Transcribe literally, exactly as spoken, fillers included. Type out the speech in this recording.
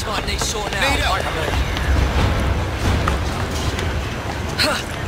This might need sorting out. Need up.